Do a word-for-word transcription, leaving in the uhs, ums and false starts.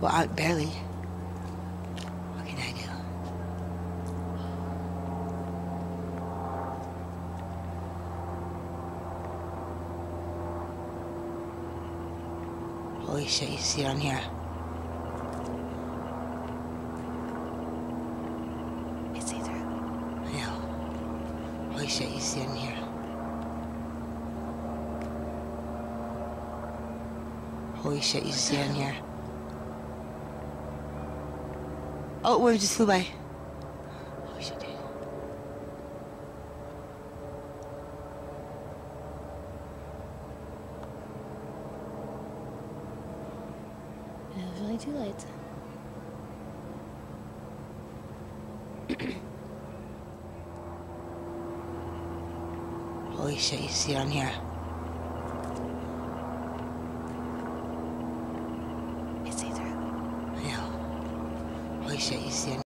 Well, I, barely. What can I do? Holy shit, you see it on here. It's either. I know. Holy shit, you see it in here. Holy shit, you see it in here. Oh, where we just flew by. Holy shit, dude. There's only two lights. Holy shit, you see it on here. Shit, you see.